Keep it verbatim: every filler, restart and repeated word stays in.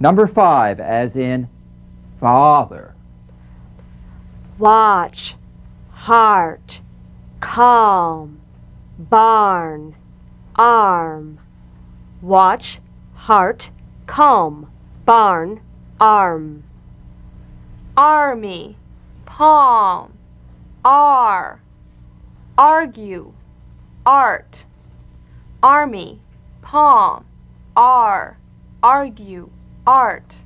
Number five, as in father. Watch, heart, calm, barn, arm. Watch, heart, calm, barn, arm. Army, palm, ar. Argue, art. Army, palm, ar. Argue, art.